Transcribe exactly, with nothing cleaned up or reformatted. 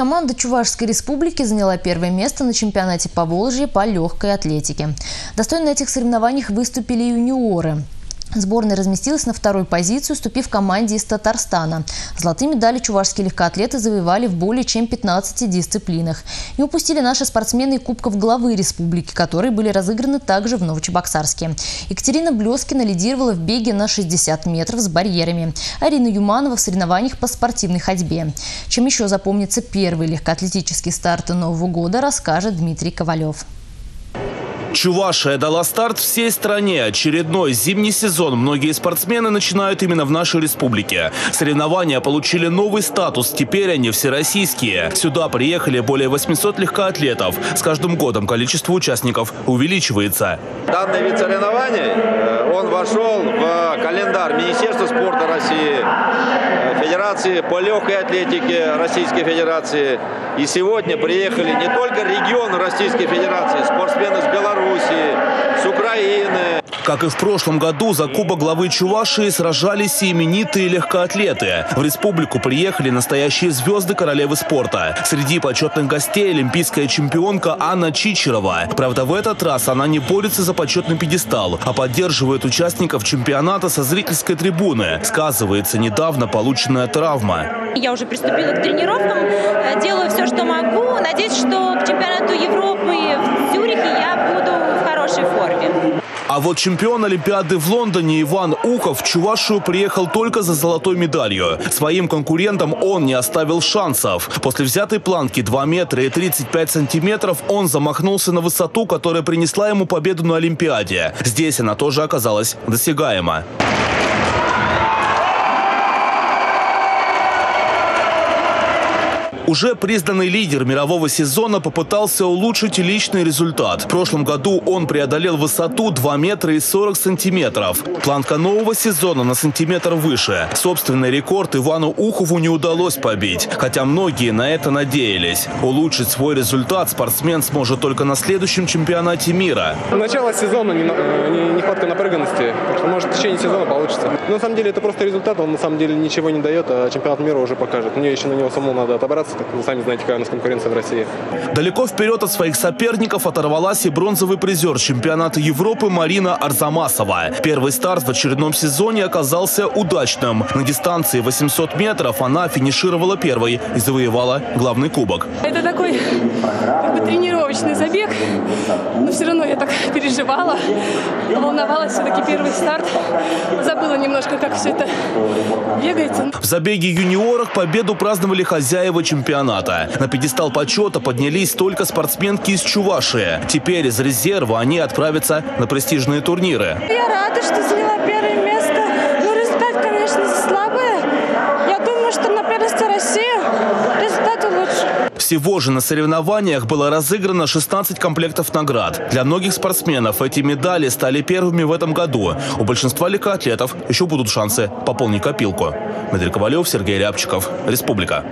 Команда Чувашской Республики заняла первое место на чемпионате Поволжья по легкой атлетике. Достойно на этих соревнованиях выступили юниоры. Сборная разместилась на второй позицию, уступив команде из Татарстана. Золотые медали чувашские легкоатлеты завоевали в более чем пятнадцати дисциплинах. Не упустили наши спортсмены и Кубков главы республики, которые были разыграны также в Новочебоксарске. Екатерина Блёскина лидировала в беге на шестьдесят метров с барьерами. Ирина Юманова в соревнованиях по спортивной ходьбе. Чем еще запомнится первый легкоатлетический старт Нового года, расскажет Дмитрий Ковалев. Чувашия дала старт всей стране. Очередной зимний сезон многие спортсмены начинают именно в нашей республике. Соревнования получили новый статус, теперь они всероссийские. Сюда приехали более восьмисот легкоатлетов. С каждым годом количество участников увеличивается. Данный вид соревнований, он вошел в календарь Министерства спорта России, Федерации по легкой атлетике Российской Федерации. И сегодня приехали не только регионы Российской Федерации, спортсмены с Белоруссии, с Украины. Как и в прошлом году, за Кубок главы Чувашии сражались и именитые легкоатлеты. В республику приехали настоящие звезды королевы спорта. Среди почетных гостей олимпийская чемпионка Анна Чичерова. Правда, в этот раз она не борется за почетный пьедестал, а поддерживает участников чемпионата со зрительской трибуны. Сказывается недавно полученная травма. Я уже приступила к тренировкам, делаю все, что могу. Надеюсь, что к чемпионату Европы в Цюрихе я буду в хорошей форме. А вот чемпион Олимпиады в Лондоне Иван Ухов в Чувашию приехал только за золотой медалью. Своим конкурентам он не оставил шансов. После взятой планки два метра и тридцать пять сантиметров он замахнулся на высоту, которая принесла ему победу на Олимпиаде. Здесь она тоже оказалась досягаема. Уже признанный лидер мирового сезона попытался улучшить личный результат. В прошлом году он преодолел высоту два метра и сорок сантиметров. Планка нового сезона на сантиметр выше. Собственный рекорд Ивану Ухову не удалось побить, хотя многие на это надеялись. Улучшить свой результат спортсмен сможет только на следующем чемпионате мира. Начало сезона нехватка напряженности. Может, в течение сезона получится. Но, на самом деле это просто результат, он на самом деле ничего не дает, а чемпионат мира уже покажет. Мне еще на него самому надо отобраться. Вы сами знаете, какая у нас конкуренция в России. Далеко вперед от своих соперников оторвалась и бронзовый призер чемпионата Европы Марина Арзамасова. Первый старт в очередном сезоне оказался удачным. На дистанции восьмисот метров она финишировала первой и завоевала главный кубок. Это такой как бы тренировочный забег, но все равно я так переживала, волновалась, все-таки первый старт. Забыла немножко, как все это бегается. В забеге юниорах победу праздновали хозяева чемпионата. Чемпионата. На пьедестал почета поднялись только спортсменки из Чувашии. Теперь из резерва они отправятся на престижные турниры. Я рада, что заняла первое место. Но результат, конечно, слабый. Я думаю, что на первенстве России результаты лучше. Всего же на соревнованиях было разыграно шестнадцать комплектов наград. Для многих спортсменов эти медали стали первыми в этом году. У большинства легкоатлетов еще будут шансы пополнить копилку. Андрей Ковалёв, Сергей Рябчиков, Республика.